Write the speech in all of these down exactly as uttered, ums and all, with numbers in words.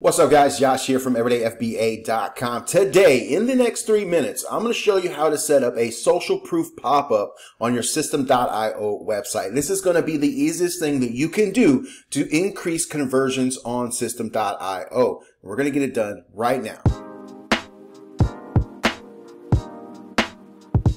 What's up guys, Josh here from Everyday F B A dot com. Today, in the next three minutes, I'm going to show you how to set up a social proof pop-up on your Systeme dot I O website. This is going to be the easiest thing that you can do to increase conversions on Systeme dot I O. We're going to get it done right now.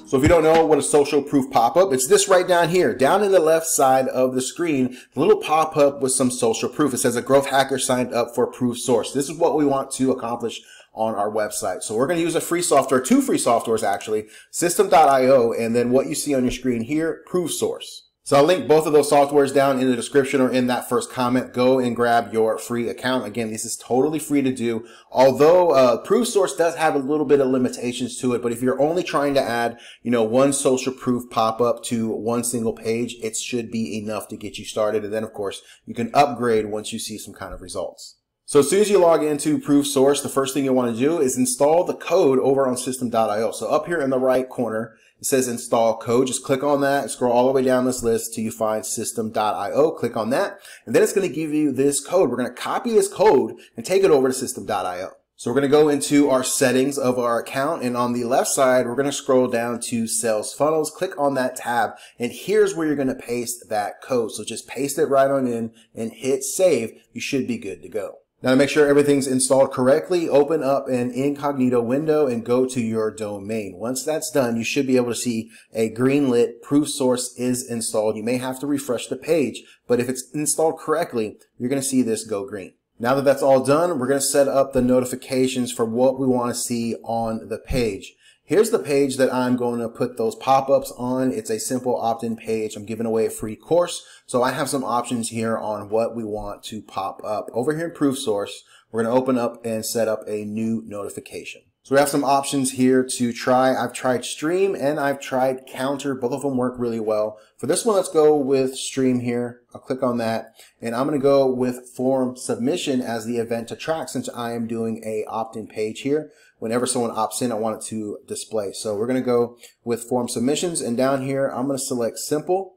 So if you don't know what a social proof pop-up, it's this right down here, down in the left side of the screen, a little pop-up with some social proof. It says a growth hacker signed up for ProveSource. This is what we want to accomplish on our website. So we're going to use a free software, two free softwares actually, Systeme dot I O, and then what you see on your screen here, ProveSource. So I'll link both of those softwares down in the description or in that first comment. Go and grab your free account. Again, this is totally free to do, although uh, ProveSource does have a little bit of limitations to it. But if you're only trying to add, you know, one social proof pop-up to one single page, it should be enough to get you started. And then, of course, you can upgrade once you see some kind of results. So as soon as you log into ProveSource, the first thing you want to do is install the code over on Systeme dot I O. So up here in the right corner, it says install code. Just click on that and scroll all the way down this list till you find Systeme dot I O. Click on that, and then it's going to give you this code. We're going to copy this code and take it over to Systeme dot I O. So we're going to go into our settings of our account, and on the left side, we're going to scroll down to sales funnels, click on that tab, and here's where you're going to paste that code. So just paste it right on in and hit save. You should be good to go. Now to make sure everything's installed correctly, open up an incognito window and go to your domain. Once that's done, you should be able to see a green lit ProveSource is installed. You may have to refresh the page, but if it's installed correctly, you're going to see this go green. Now that that's all done, we're going to set up the notifications for what we want to see on the page. Here's the page that I'm going to put those pop-ups on. It's a simple opt-in page. I'm giving away a free course. So I have some options here on what we want to pop up. Over here in ProveSource, we're going to open up and set up a new notification. So we have some options here to try. I've tried stream and I've tried counter. Both of them work really well. For this one, let's go with stream here. I'll click on that, and I'm going to go with form submission as the event to track, since I am doing a opt-in page here. Whenever someone opts in, I want it to display. So we're going to go with form submissions, and down here, I'm going to select simple,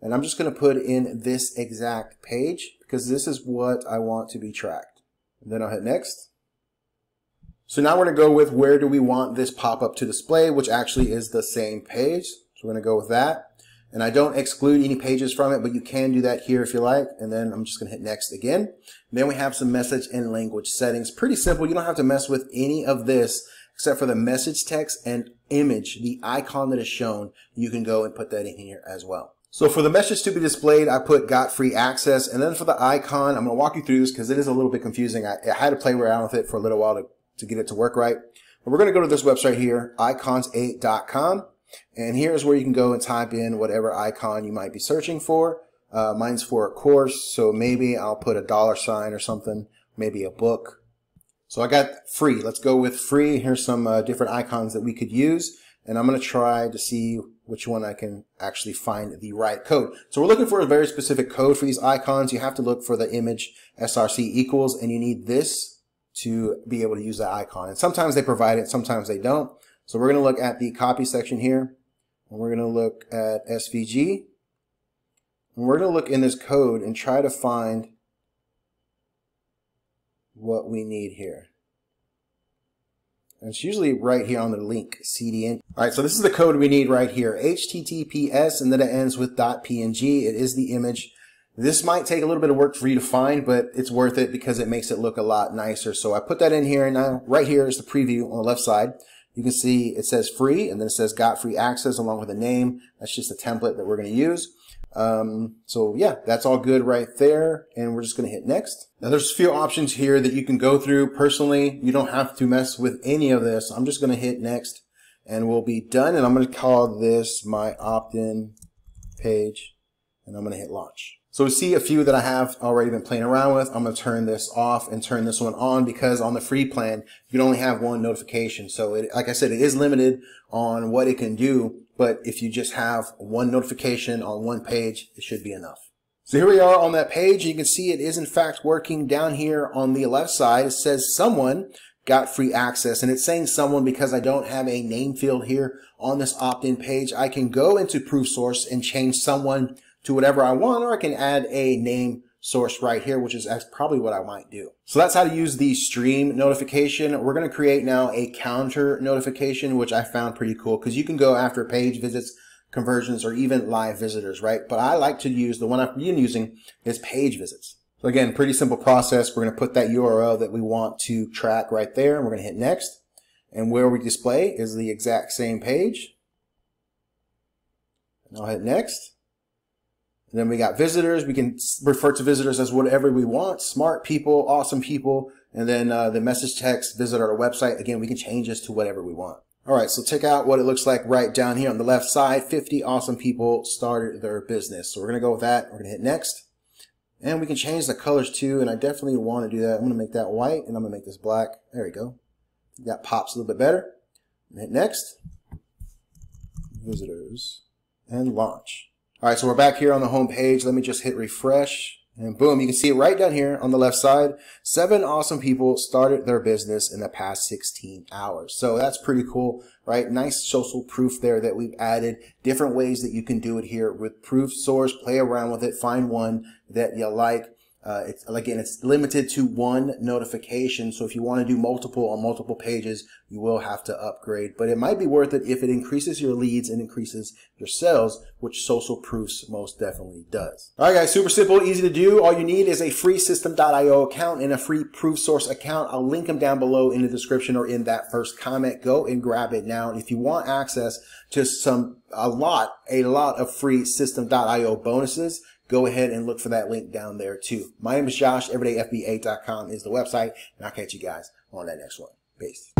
and I'm just going to put in this exact page because this is what I want to be tracked. And then I'll hit next. So now we're going to go with where do we want this pop-up to display, which actually is the same page. So we're going to go with that. And I don't exclude any pages from it, but you can do that here if you like. And then I'm just going to hit next again. And then we have some message and language settings. Pretty simple. You don't have to mess with any of this except for the message text and image, the icon that is shown. You can go and put that in here as well. So for the message to be displayed, I put got free access. And then for the icon, I'm going to walk you through this because it is a little bit confusing. I, I had to play around with it for a little while to to get it to work right. But we're going to go to this website here, icons eight dot com. And here's where you can go and type in whatever icon you might be searching for. Uh, mine's for a course, so maybe I'll put a dollar sign or something, maybe a book. So I got free. Let's go with free. Here's some uh, different icons that we could use. And I'm going to try to see which one I can actually find the right code. So we're looking for a very specific code for these icons. You have to look for the image S R C equals, and you need this to be able to use that icon. And sometimes they provide it, sometimes they don't. So we're going to look at the copy section here, and we're going to look at S V G, and we're going to look in this code and try to find what we need here. And it's usually right here on the link, C D N. All right, so this is the code we need right here, H T T P S, and then it ends with .png. It is the image. This might take a little bit of work for you to find, but it's worth it because it makes it look a lot nicer. So I put that in here, and now right here is the preview on the left side. You can see it says free, and then it says got free access along with a name. That's just a template that we're going to use. Um, so yeah, that's all good right there. And we're just going to hit next. Now there's a few options here that you can go through. Personally, you don't have to mess with any of this. I'm just going to hit next and we'll be done. And I'm going to call this my opt-in page, and I'm going to hit launch. So we see a few that I have already been playing around with. I'm going to turn this off and turn this one on because on the free plan, you can only have one notification. So it, like I said, it is limited on what it can do. But if you just have one notification on one page, it should be enough. So here we are on that page. You can see it is in fact working. Down here on the left side, it says someone got free access, and it's saying someone because I don't have a name field here on this opt-in page. I can go into ProveSource and change someone to whatever I want, or I can add a name source right here, which is that's probably what I might do. So that's how to use the stream notification. We're going to create now a counter notification, which I found pretty cool because you can go after page visits, conversions, or even live visitors, right? But I like to use the one I've been using is page visits. So again, pretty simple process. We're going to put that U R L that we want to track right there, and we're going to hit next. And where we display is the exact same page. And I'll hit next. And then we got visitors. We can refer to visitors as whatever we want. Smart people, awesome people. And then uh, the message text, visit our website. Again, we can change this to whatever we want. All right, so check out what it looks like right down here on the left side. fifty awesome people started their business. So we're going to go with that. We're going to hit next. And we can change the colors too. And I definitely want to do that. I'm going to make that white and I'm going to make this black. There we go. That pops a little bit better. Hit next. Visitors. And launch. All right, so we're back here on the home page. Let me just hit refresh. And boom, you can see it right down here on the left side. Seven awesome people started their business in the past sixteen hours. So that's pretty cool, right? Nice social proof there that we've added. Different ways that you can do it here with ProveSource. Play around with it. Find one that you like. Uh, it's, again, it's limited to one notification. So if you want to do multiple on multiple pages, you will have to upgrade, but it might be worth it if it increases your leads and increases your sales, which social proofs most definitely does. All right, guys, super simple, easy to do. All you need is a free Systeme dot i o account and a free ProveSource account. I'll link them down below in the description or in that first comment. Go and grab it now. And if you want access to some, a lot, a lot of free Systeme dot i o bonuses, go ahead and look for that link down there too. My name is Josh, Everyday F B A dot com is the website, and I'll catch you guys on that next one. Peace.